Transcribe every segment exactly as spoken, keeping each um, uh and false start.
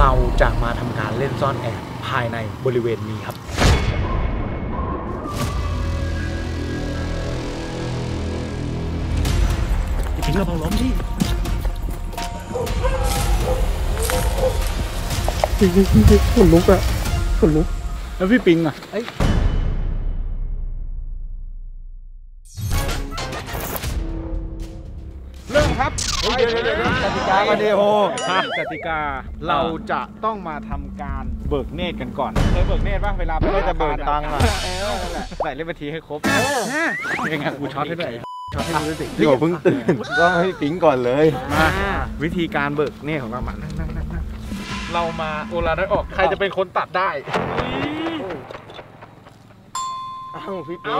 เราจะมาทำการเล่นซ่อนแอบภายในบริเวณนี้ครับอย่าทิ้งเราเผาล้มที่ขนลุกอะขนลุกแล้วพี่ปิงอะเริ่มครับกติกามาเดโฮกติกาเราจะต้องมาทำการเบิกเนตรกันก่อนเคยเบิกเนตรป่ะเวลาไม่จะเบิกตังค์อะใส่เลขบัญชีให้ครบยังไงกูช็อตให้ด้วยช็อตให้ดูสิพี่บอกเพิ่งตื่นก็ให้ปิงก่อนเลยมาวิธีการเบิกเนตรของเรามาเรามาโอลาได้ออกใครจะเป็นคนตัดได้อ้าวพี่ปิง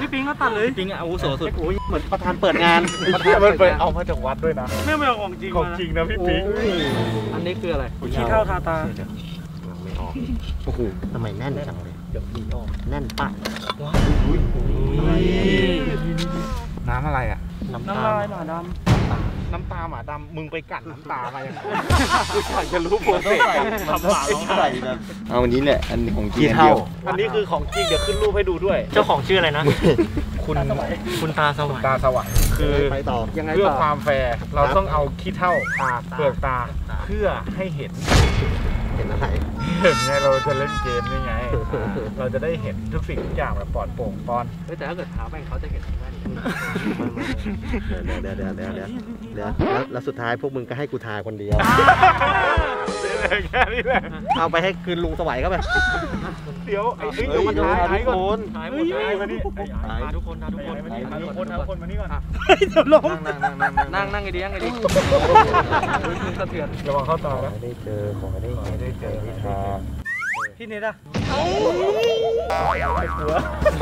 พี่ปิงก็ตัดเลยปิงอาวุโสสุดเหมือนประธานเปิดงานประธานเปิดเอามาจากวัดด้วยนะไม่ไม่เอาของจริงของจริงนะพี่ปิงอันนี้คืออะไรขี้เท่าทาตาไม่ออกโอ้โหทำไมแน่นจังเลยเดี๋ยวพี่ออกแน่นปะน้ำอะไรอ่ะน้ำตาหมาดำน้ำตาหมาดำมึงไปกัดน้ำตามาอย่างนั้นอยากจะรู้โปรเซสทำหมาต้องใส่นะเอาอันนี้แหละอันของจริงเดียวอันนี้คือของจริงเดี๋ยวขึ้นรูปให้ดูด้วยเจ้าของชื่ออะไรนะคุณคุณตาสว่างตาสว่างคือเพื่อความแฟร์เราต้องเอาขี้เถ้าทาเปลือกตาเพื่อให้เห็นเห็นอะไรเห็นไงเราจะเล่นเกมยังไงเราจะได้เห็นทุกสิ่งทุกอย่างแบบปลอดโปร่งปอนแต่ถ้าเกิดท้าไปเขาจะเห็นว่าเดี๋ยวเดี๋ยวเดี๋ยวเดี๋ยวเดี๋ยวแล้วสุดท้ายพวกมึงก็ให้กูทาคนเดียวแค่นี้แหละเอาไปให้คืนลุงสวัยเข้าไปเดี๋ยวไอ้เดี๋ยวมันหายทุกคนหายหมดเลยมาดิหายทุกคนหายทุกคนหายทุกคนหายทุกคนมานี่ก่อนเดี๋ยวลงนั่งนั่งนั่งนั่งนั่งไงดีนั่งไงดีสะเทือนระวังเข้าตานะได้เจอของได้ได้เจอพี่ทาพี่เนตอะข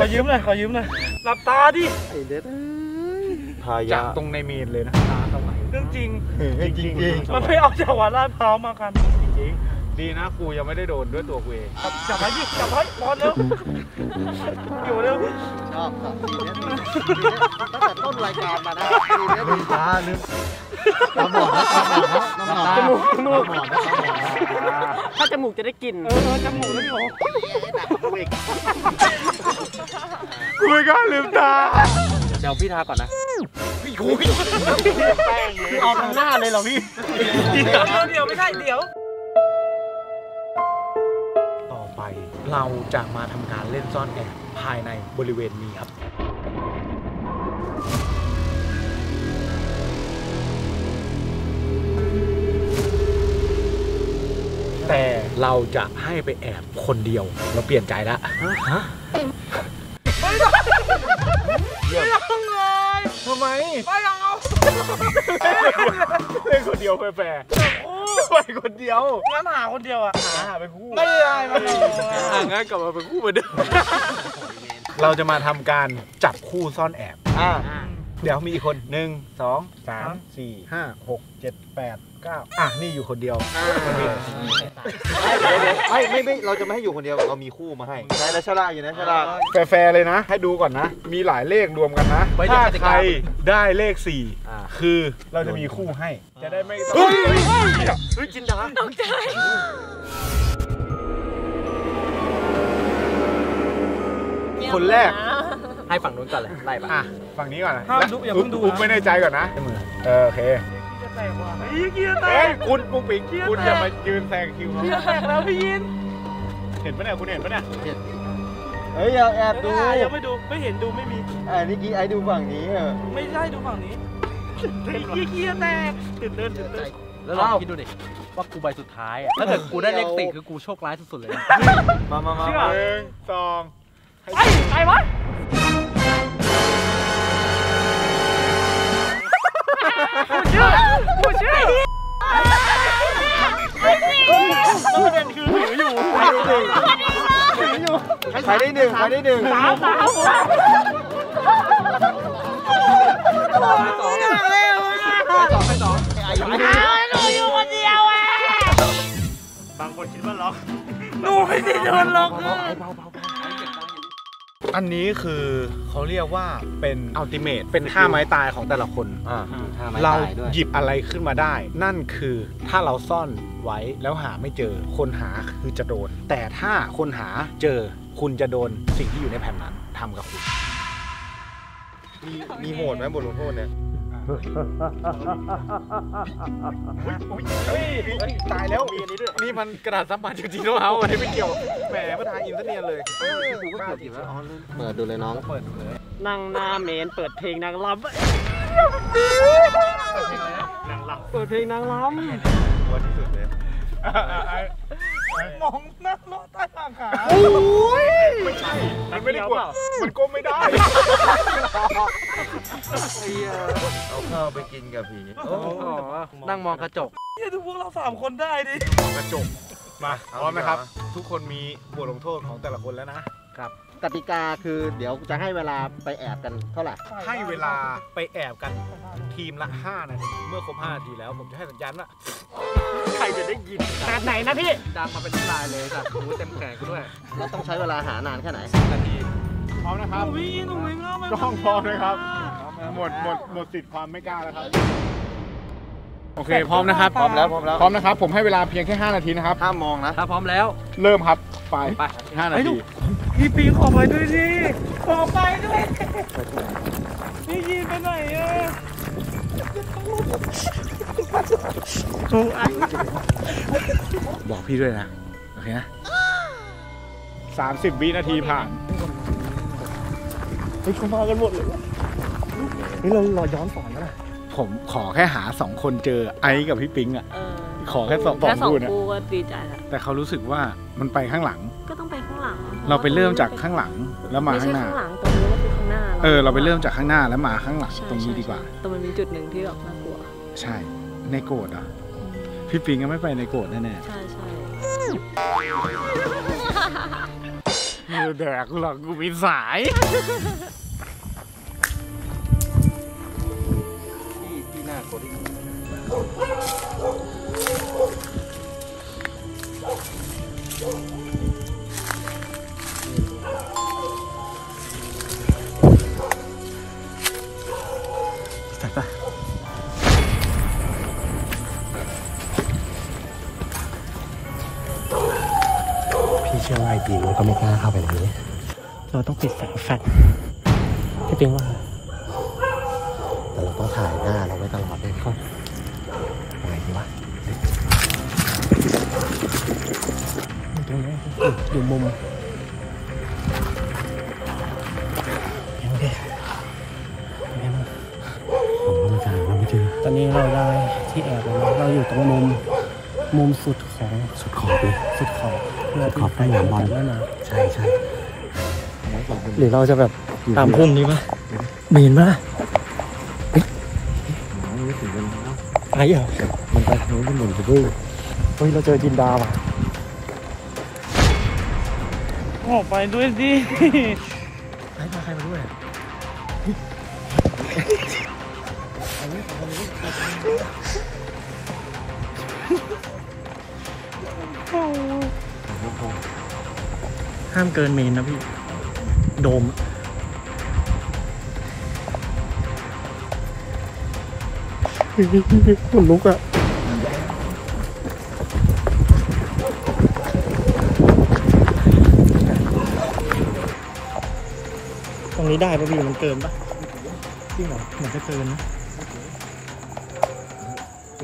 อยืมเลยขอยืมเลยหลับตาดิไอ้เนตจากตรงในเมนเลยนะเรื่องจริงจริงมันไม่เอาจากวัดลาดพร้าวมากันดีนะกูยังไม่ได้โดนด้วยตัวกูเองจับไว้ดิจับไว้บอลเร็วอยู่เร็วชอบตั้งแต่ต้นรายการมานะดีเนี้ยดีจ้าเนื้อน้ำหอมน้ำหอมจมูกจมูกถ้าจมูกจะได้กลิ่นเออจมูกแล้วพี่โอ้กูอีกกูไม่กล้าลืมตาเดี๋ยวพี่ทาก่อนนะพี่กูพี่เอาทางหน้าเลยเหรอพี่เดี๋ยวเดี๋ยวไม่ใช่เดี๋ยวเราจะมาทำการเล่นซ่อนแอบภายในบริเวณนี้ครับแต่เราจะให้ไปแอบคนเดียวเราเปลี่ยนใจแล้วฮะไม่ต้องเลยทำไมไม่เอาเล่นคนเดียวแฝงไปคนเดียวงั้นหาคนเดียวอ่ะหาไปคู่ไม่ได้ไม่ได้หางั้นกลับมาเป็นคู่เหมือนเดิมเราจะมาทำการจับคู่ซ่อนแอบอ่าเดี๋ยวมีอีกคนหนึ่งสองสามสี่ห้าหกเจ็ดแปดเก้าอ่ะนี่อยู่คนเดียวไม่ไม่ไม่เราจะไม่ให้อยู่คนเดียวเรามีคู่มาให้ใช่แล้วฉลาดอยู่นะฉลาดแฟร์เลยนะให้ดูก่อนนะมีหลายเลขรวมกันนะถ้าใครได้เลขสี่คือเราจะมีคู่ให้จะได้ไม่เฮ้ยเฮ้ยจินดาตกใจคนแรกให้ฝั่งนู้นก่อนเลยไล่ไปฝั่งนี้ก่อนนะอย่าเพิ่งดูอุ้มไม่แน่ใจก่อนนะเออโอเคเฮ้ยคุณปุ๊กปิ๊กคุณอย่ามายืนแซงคิวเขาแซงแล้วพี่ยินเห็นปะเนี่ยคุณเห็นปะเนี่ยเฮ้ยอย่าแอบดูยังไม่ดูไม่เห็นดูไม่มีอ่านี่กี้ไอ้ดูฝั่งนี้เหรอไม่ใช่ดูฝั่งนี้ยี่เกียร์แตกตื่นเต้นตื่นเต้นแล้วลองคิดดูดิว่ากูใบสุดท้ายอ่ะถ้าเกิดกูได้เลขติดคือกูโชคร้ายสุดๆเลยมามามาหนึ่งสองไอ้ไอ้วะกูเชื่อกูเชื่อประเด็นคือถืออยู่ถืออยู่ใครได้หนึ่งใครได้หนึ่งสามสามสองสองสองไอ้หนูอยู่คนเดียวอ่ะบางคนคิดว่าล็อกหนูไม่ได้โดนล็อก อันนี้คือเขาเรียกว่าเป็นอัลติเมทเป็นท่าไม้ตายของแต่ละคนเราหยิบอะไรขึ้นมาได้นั่นคือถ้าเราซ่อนไว้แล้วหาไม่เจอคนหาคือจะโดนแต่ถ้าคนหาเจอคุณจะโดนสิ่งที่อยู่ในแผ่นนั้นทำกับคุณมีมีโหดไหมบทลงโทษเนี่ยตายแล้วนี่มันกระดาษซับมันจริงๆแล้วเอาอันนี้ไม่เกี่ยวแหมมาทายอินเทอร์เน็ตเลยกูก็เปิดอยู่แล้วเปิดดูเลยน้องเปิดดูเลยนั่งหน้าเมนเปิดเพลงนางรำเปิดเพลงนางรำวันที่สุดเลยมองหน้าล้อใต้ทางขาโอ้ยไม่ใช่มันไม่ได้กดมันก้มไม่ได้เอาข้าวไปกินกับผีนั่งมองกระจกเนี่ยทุกพวกเราสามคนได้ดิมองกระจกมาพร้อมไหมครับทุกคนมีบทลงโทษของแต่ละคนแล้วนะครับกติกาคือเดี๋ยวจะให้เวลาไปแอบกันเท่าไหร่ให้เวลาไปแอบกันทีมละห้านาทีเมื่อครบห้านาทีแล้วผมจะให้สัญญาณว่าใครจะได้ยินขนาดไหนนะพี่ดังมาเป็นที่ลายเลยจ้ะหูเต็มแขนกูด้วยเราต้องใช้เวลาหานานแค่ไหนสิบนาทีพร้อมนะครับวิ่งต้องวิ่งแล้วกล้องพร้อมนะครับหมดหมดหมดติดความไม่กล้าแล้วครับโอเคพร้อมนะครับพร้อมแล้วพร้อมแล้วพร้อมนะครับผมให้เวลาเพียงแค่ห้านาทีนะครับห้ามมองนะถ้าพร้อมแล้วเริ่มครับไปไปห้านาทีพี่ปีขอไปด้วยดิขอไปด้วยพี่ยีนไปไหนอ่ะบอกพี่ด้วยนะโอเคนะสามสิบวินาทีผ่านเฮ้ยเขามากันหมดเลยนี่เรารอย้อนสอนแล้วนะผมขอแค่หาสองคนเจอไอ้กับพี่ปิ๊งอ่ะขอแค่สองสองคู่นะแต่เขารู้สึกว่ามันไปข้างหลังก็ต้องไปข้างหลังเราไปเริ่มจากข้างหลังแล้วมาข้างหน้าเออเราไปเริ่มจากข้างหน้าแล้วมาข้างหลังตรงนี้ดีกว่าแต่มันมีจุดหนึ่งที่แบบน่ากลัวใช่ในโกดอ่ะพี่ปิงก็ไม่ไปในโกดแน่แน่ใช่ใช่มือแดกหลังกูมีสายที่ที่หน้าโกดเชื่อว่าไอ้ปีมันก็ไม่กล้าเข้าไปแบบนี้เราต้องติดแสงแฟลชพี่ปิงว่าแต่เราต้องถ่ายหน้าเราไว้ตลอดเลยครับยังไงดีวะตรงนี้อยู่มุมยังไงยังไงผมว่าเราจะหาเราไม่เจอตอนนี้เราได้ที่แอบแล้วเราอยู่ตรงมุมมุมสุดของสุดขอบเลยสุดขอบขอบใต้หนามบอลใช่ใช่หรือเราจะแบบตามพุ่มนี้ปะเมนปะไอ้เหรอมันไปทางนู้นมันหมุนไปด้วยเฮ้ยเราเจอจินดาว่ะออกไปด้วยสิใครมาใครมาด้วยห้ามเกินเมนนะพี่โดมมันลุกอะตรงนี้ได้ป่ะพี่มันเกินป่ะจริงเหรอเหมือนจะเกินนะจ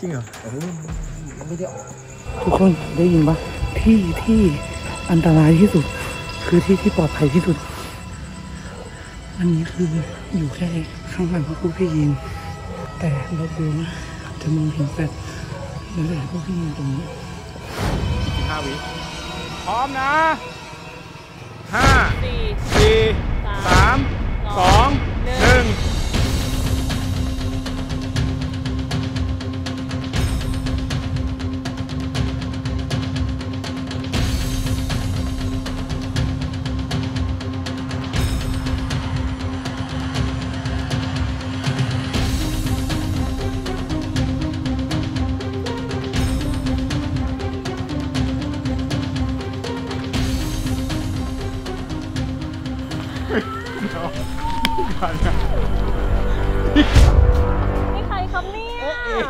ริงเหรอทุกคนได้ยินป่ะที่ที่อันตรายที่สุดคือที่ที่ปลอดภัยที่สุดอันนี้คืออยู่แค่ข้างหลังพวกพี่ยินแต่เรากลัวว่าจะมองเห็นแฟลชแล้วแต่พวกพี่ยินตรงนี้ห้าวิพร้อมนะห้าสี่สามสองหนึ่ง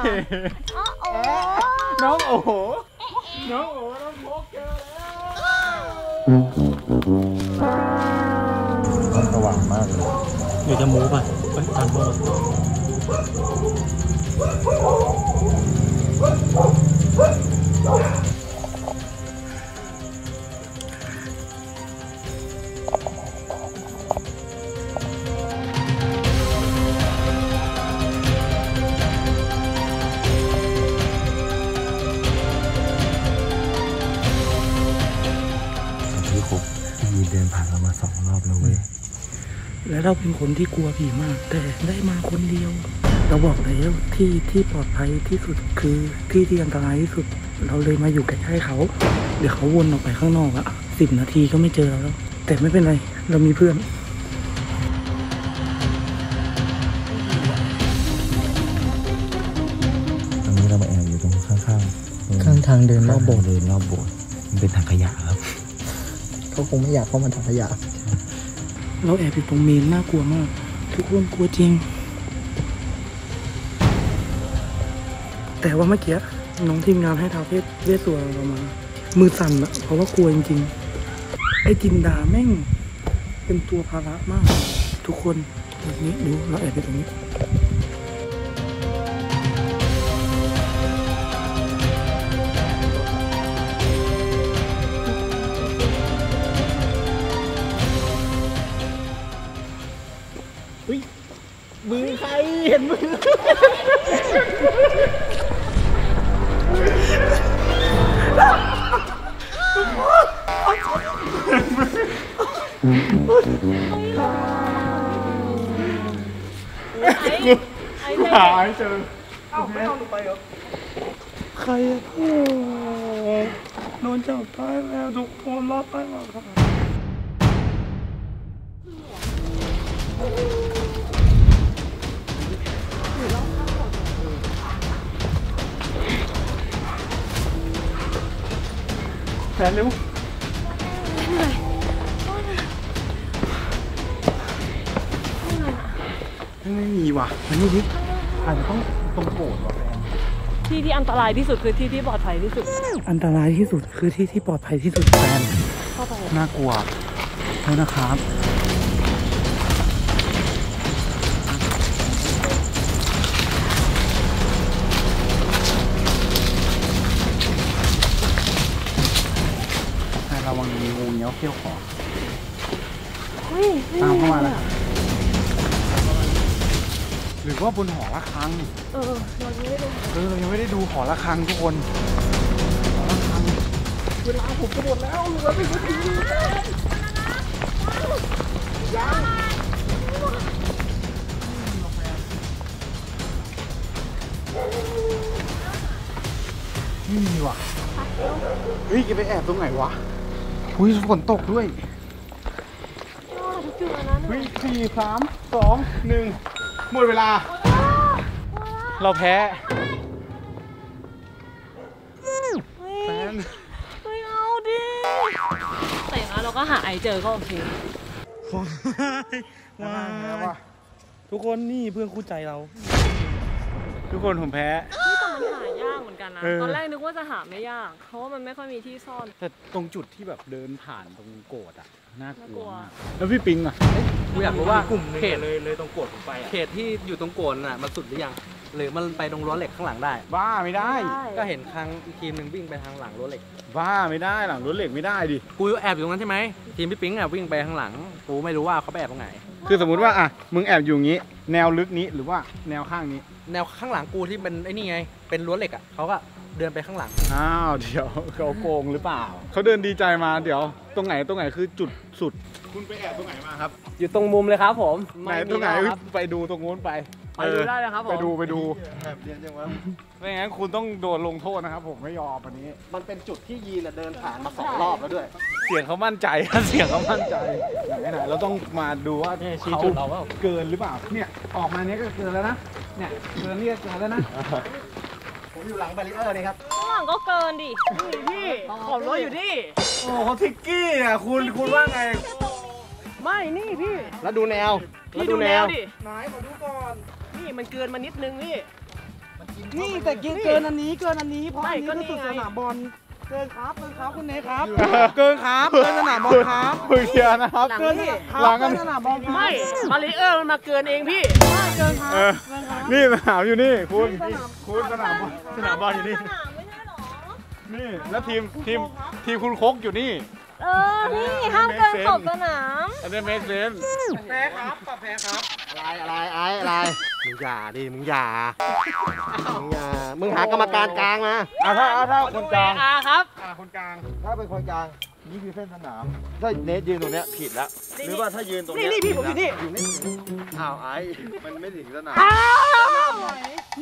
น้องโอ๋น้องโอ๋น้องโพกเจอแล้วสว่างมากเลยเดี๋ยวจะมูฟอ่ะไปทางโน้นเดินผ่านเรามาสองรอบแล้วเว้ยและเราเป็นคนที่กลัวผีมากแต่ได้มาคนเดียวเราบอกแล้วที่ที่ปลอดภัยที่สุดคือที่ที่อันตรายที่สุดเราเลยมาอยู่ใกล้ๆเขาเดี๋ยวเขาวนออกไปข้างนอกอะสิบนาทีก็ไม่เจอเราแล้วแต่ไม่เป็นไรเรามีเพื่อนตอนนี้เรามาแอบอยู่ตรงข้างๆ ข้างทางเดินรอบโบสถ์เดินรอบโบสถ์มันเป็นถังขยะครับเขาคงไม่อยากเข้ามาถังขยะเราแอบอยู่ตรงเมนน่ากลัวมากทุกคนกลัวจริงแต่ว่าเมื่อกี้น้องทีมงานให้ทาวเพศเวสส่วนเรามามือสั่นอะเพราะว่ากลัวจริงๆไอ้จินดาแม่งเป็นตัวภาระมากทุกคนแบบนี้ดูเราแอบอยู่ตรงนี้มือใครเห็นมือกูหาไม่เจอเอ้าไม่เอาหนูไปเหรอใครอะโอ้โดนจับตายแล้วทุกคนรอดตายหมดครับแผนเร็วไม่มีว่ะมันนี่อาจจะต้องตรงโบสถ์ว่ะแฟนที่ที่อันตรายที่สุดคือที่ที่ปลอดภัยที่สุดอันตรายที่สุดคือที่ที่ปลอดภัยที่สุดแฟนน่ากลัวแล้วนะครับระวังมีงูเงี้ยวเขี้ยวขอตามเข้ามาเลยหรือว่าบนหอระฆังเออเรายังไม่ได้ดูเออเรายังไม่ได้ดูหอระฆังทุกคนหอระฆังเวลาผมจะหมดแล้วเราไม่ได้ดูยังไม่มีว่ะเฮ้ยจะไปแอบตรงไหนวะอุ้ยฝนตกด้วยวิสี่สามสองหนึ่งหมดเวลาเราแพ้แฟนไม่เอาดิแต่อย่างนั้นเราก็หาไอเจอก็โอเคว้าวทุกคนนี่เพื่อนคู่ใจเราทุกคนผมแพ้ตอนแรกนึกว่าจะหาไม่ยากเพราะว่ามันไม่ค่อยมีที่ซ่อนแต่ตรงจุดที่แบบเดินผ่านตรงโกดอ่ะน่ากลัวแล้วพี่ปิงอ่ะกูอยากรู้ว่ากลุ่มเขตเลยเลยตรงโกดผมไปเขตที่อยู่ตรงโกดน่ะมันสุดหรือยังหรือมันไปตรงรั้วเหล็กข้างหลังได้บ้าไม่ได้ก็เห็นครั้งทีมหนึ่งวิ่งไปทางหลังรั้วเหล็กบ้าไม่ได้หลังรั้วเหล็กไม่ได้ดิกูแอบอยู่ตรงนั้นใช่ไหมทีมพี่ปิงอ่ะวิ่งไปข้างหลังกูไม่รู้ว่าเขาไปแอบตรงไหนคือสมมติว่าอ่ะมึงแอบอยู่งี้แนวลึกนี้หรือว่าแนวข้างนี้แนวข้างหลังกูที่เป็นไอ้นี่ไงเป็นรั้วเหล็กอ่ะเขาก็เดินไปข้างหลังอ้าวเดี๋ยวเขาโกงหรือเปล่าเขาเดินดีใจมาเดี๋ยวตรงไหนตรงไหนคือจุดสุดคุณไปแอบตรงไหนมาครับอยู่ตรงมุมเลยครับผมไหนตรงไหนไปดูตรงนู้นไปไปดูได้เลยครับผมไปดูไปดูแอบเรียนจังวะไม่งั้นคุณต้องโดนลงโทษนะครับผมไม่ยอมอันนี้มันเป็นจุดที่ยีนเดินผ่านมาสองรอบแล้วด้วยเสียงเขามั่นใจเสียงเขามั่นใจไหนๆเราต้องมาดูว่าเขาเกินหรือเปล่าเนี่ยออกมาเนี้ยก็เกินแล้วนะเนี่ยเกินนี่ก็เกินแล้วนะผมอยู่หลังแบรีเออร์นี่ครับหลังก็เกินดิพี่ผมรถอยู่ดิโอ้เขาทิกกี้อ่ะคุณคุณว่าไงไม่นี่พี่แล้วดูแนวพี่ดูแนวดิไหนขอดูก่อนนี่มันเกินมานิดนึงนี่ นี่แต่กินเกินอันนี้เกินอันนี้เพราะอันนี้คือสุดสนามบอลเกินครับเกินครับคุณเนยครับเกินครับเกินสนามบอลครับคุยเกียร์นะครับเกินที่หลังกันสนามบอลไม่มาริเออร์มันมาเกินเองพี่เกินครับนี่สนามอยู่นี่คุณคุณสนามสนามบอลอยู่นี่นี่แล้วทีมทีมทีมคุณโค้กอยู่นี่เออนี่ห้ามเกินขอบสนามอันนี้เมสเซนแพ้ครับปะแพ้ครับอะไรอะไรอะไรมึงอย่าดิมึงอย่ามึงอย่ามึงหากรรมการกลางมาอ่าถ้าถ้าคนกลางอ่าครับอ่าคนกลางถ้าเป็นคนกลางนี่คือเส้นสนามถ้าเนทยืนตรงเนี้ยผิดแล้วหรือว่าถ้ายืนตรงนี้นี่พี่ผมอยู่นี่อยู่นี่อ้าวไอ้มันไม่ถึงสนาม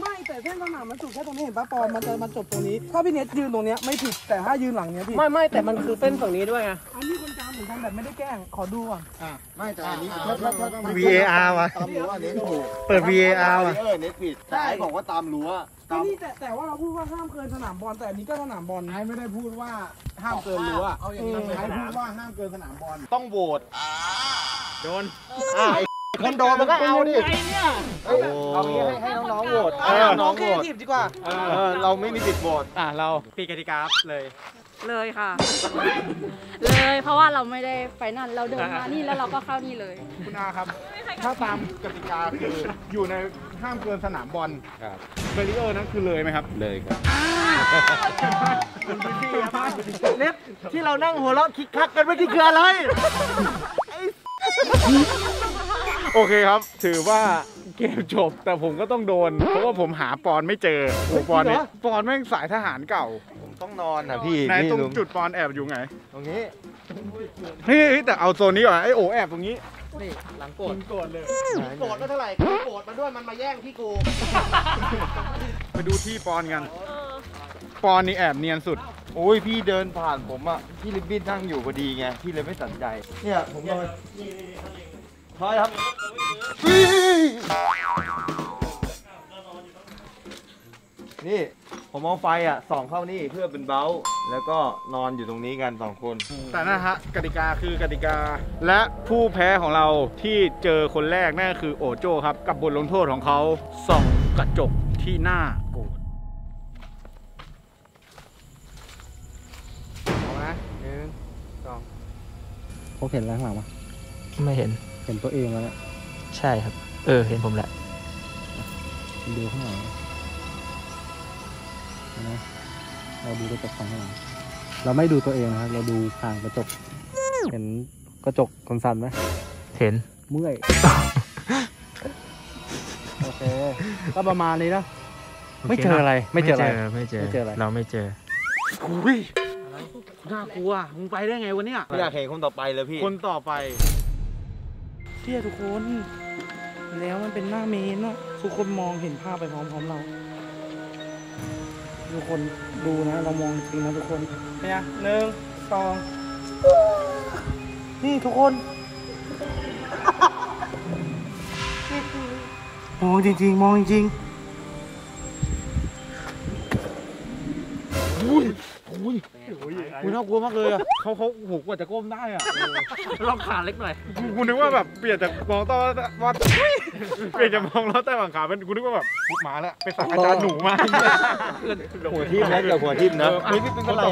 ไม่แต่เส้นสนามมันจุดแค่ตรงนี้เห็นป่ะปอมมันจะมันจบตรงนี้ถ้าพี่เนทยืนตรงเนี้ยไม่ผิดแต่ถ้ายืนหลังเนี้ยผิดไม่ไม่แต่มันคือเส้นฝั่งนี้ด้วยไงอันนี้คนกลางเหมือนกันแบบไม่ได้แกล้งขอดูก่อนอ่าไม่แต่อันนี้ วี เอ อาร์ ว่ะตามรั้วเนทถูกเปิด วี เอ อาร์ ว่ะเนทผิดแต่ไอ้บอกว่าตามรั้วนี่แต่แต่ว่าเราพูดว่าห้ามเกินสนามบอลแต่อันนี้ก็สนามบอลไอ้ไม่ได้พูดว่าห้ามเกินรั้วเอาอย่างนี้ไอ้พูดว่าห้ามเกินสนามบอลต้องโหวตโดนอ่าคนโดนมันก็เอาดิเอางี้ให้ให้น้องๆโหวตน้องๆโหวตดีกว่าเราไม่มีสิทธิ์โหวตอ่าเราปีกติกาเลยเลยค่ะเลยเพราะว่าเราไม่ได้ไปนั่นเราเดินมานี่แล้วเราก็เข้านี่เลยคุณอาครับถ้าตามกติกาคืออยู่ในห้ามเกินสนามบอลครับเบรีเออร์นั้นคือเลยไหมครับเลยครับเล็บที่เรานั่งหัวเราะคิกคักกันไม่ได้เกลือเลยโอเคครับถือว่าเกมจบแต่ผมก็ต้องโดนเพราะว่าผมหาปอนไม่เจอปอนเนี่ยปอนแม่งสายทหารเก่าผมต้องนอนนะพี่นายตรงจุดปอนแอบอยู่ไงตรงนี้เฮ้ยแต่เอาโซนนี้ก่อนไอโอแอบตรงนี้นี่หลังโกรธโกรธเลยโกรธก็เท่าไหร่โกรธมาด้วยมันมาแย่งพี่กูไปดูที่ปอนกันปอนนี่แอบเนียนสุดโอ้ยพี่เดินผ่านผมอ่ะพี่ลิบบิ้นนั่งอยู่พอดีไงพี่เลยไม่สนใจเนี่ยผมก็ถอยครับนี่ผมเอาไฟอ่ะส่องเข้านี่เพื่อเป็นเบ้าแล้วก็นอนอยู่ตรงนี้กันสองคนแต่นะฮะกติกาคือกติกาและผู้แพ้ของเราที่เจอคนแรกนั่นคือโอโจ้ครับกับบทลงโทษของเขาส่องกระจกที่หน้าโกรธเอานะหนึ่งสองผมเห็นแล้วข้างหลังมั้ยไม่เห็นเห็นตัวเองแล้วใช่ครับเออเห็นผมแหละดูข้างหลังนะเราดูกระจกข้างหลังเราไม่ดูตัวเองนะครับเราดูผ่านกระจกเห็นกระจกสั่นๆไหมเห็นเมื่อยโอเคก็ประมาณนี้นะไม่เจออะไรไม่เจออะไรไม่เจอไม่เจออะไรเราไม่เจออุ้ยน่ากลัวมึงไปได้ไงวะเนี่ยอยากเห็นคนต่อไปเลยพี่คนต่อไปเที่ยทุกคนแล้วมันเป็นหน้าเมนเนาะทุกคนมองเห็นภาพไปพร้อมๆเราทุกคนดูนะเรามองจริงนะทุกคนเนี่ยหนึ่งสองนี่ทุกคนมองจริงๆมองจริงๆอุ้ยอุ้ยคุณน่ากลัวมากเลยอ่ะเขาเขาโหกว่าจะก้มได้อ่ะลองขาเล็กหน่อยคุณนึกว่าแบบเปลี่ยนจากมองต้อว่าเปลี่ยนจากมองล้อใต้หลังขาเป็นคุณนึกว่าแบบมาแล้วไปสั่งอาจารย์หนูมาหัวทิ่มนะเกี่ยวหัวทิ่มนะนี่เป็นอะไร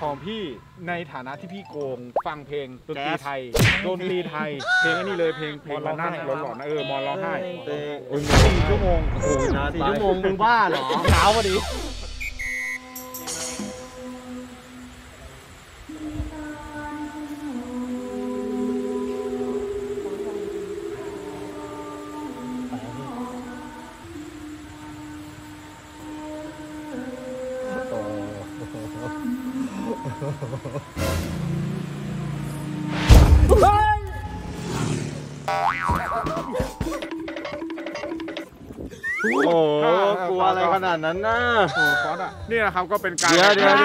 ของพี่ในฐานะที่พี่โกงฟังเพลงดนตรีไทยดนตรีไทยเพลงนี่เลยเพลงเพลงร้องไห้ร้อนๆนะเออมอนร้องไห้สี่ชั่วโมงสี่ชั่วโมงมึงบ้าเหรอเช้าพอดีขนาดนั้นนะนี่นะครับก็เป็นการเดี๋ยว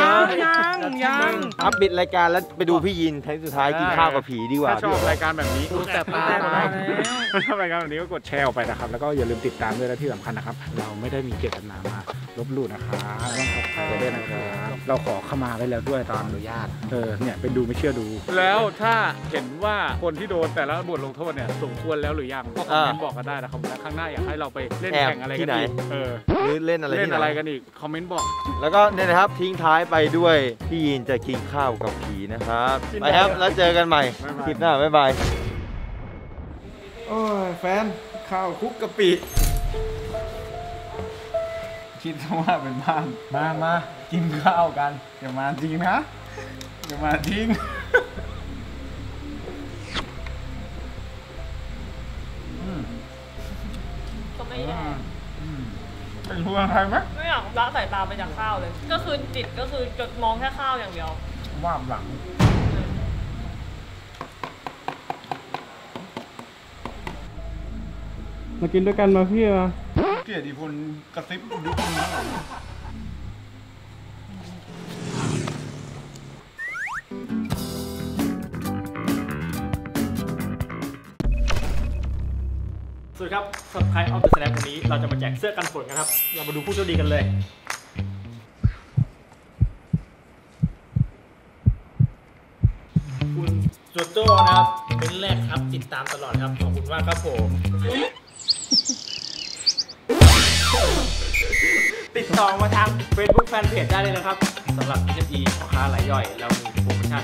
ยังยังอัพบิดรายการแล้วไปดูพี่ยินท้ายสุดท้ายกินข้าวกับผีดีกว่าถ้าชอบรายการแบบนี้กดแชร์ไปถ้าชอบรายการแบบนี้ก็กดแชร์ออกไปนะครับแล้วก็อย่าลืมติดตามด้วยและที่สำคัญนะครับเราไม่ได้มีเจตนามาลบหลู่นะคะต้องขอขมาด้วยนะครับเราขอขมาไว้แล้วด้วยตามอนุญาตเออเนี่ยเป็นดูไม่เชื่อดูแล้วถ้าเห็นว่าคนที่โดนแต่ละบทลงโทษเนี่ยสมควรแล้วหรือยังก็คอมเมนต์บอกกันได้นะครับและข้างหน้าอยากให้เราไปเล่นแข่ง อะไรกันอีกเออหรือเล่นอะไรเล่นอะไรกันอีกคอมเมนต์บอกแล้วก็เนี่ยนะครับทิ้งท้ายไปด้วยพี่ยินจะกินข้าวกับผีนะครับไปครับแล้วเจอกันใหม่คลิปหน้าบ๊ายบายโอ้ยแฟนข้าวคุกกะปิคิดว่าเป็นบ้านมามากินข้าวกันอย่ามาจริงนะอย่ามาจริงก็ไม่ได้เป็นห่วงใครไหมไม่อยากละสายตาไปจากข้าวเลยก็คือจิตก็คือจดมองแค่ข้าวอย่างเดียวว่าหลังมากินด้วยกันมาพี่มาเกลียดอีพลกระซิบยุคนี้สวัสดีครับซับไครต์ออฟเดอะสแนปวันนี้เราจะมาแจกเสื้อกันฝนกันครับเรามาดูผู้โชคดีกันเลยคุณโจโจ้นะครับเป็นแรกครับติดตามตลอดครับขอบคุณมากครับผมติดต่อมาทาง Facebook Fanpage ได้เลยนะครับสำหรับ เอส เอ็ม อี พ่อค้าหลายย่อยเรามีโปรโมชั่น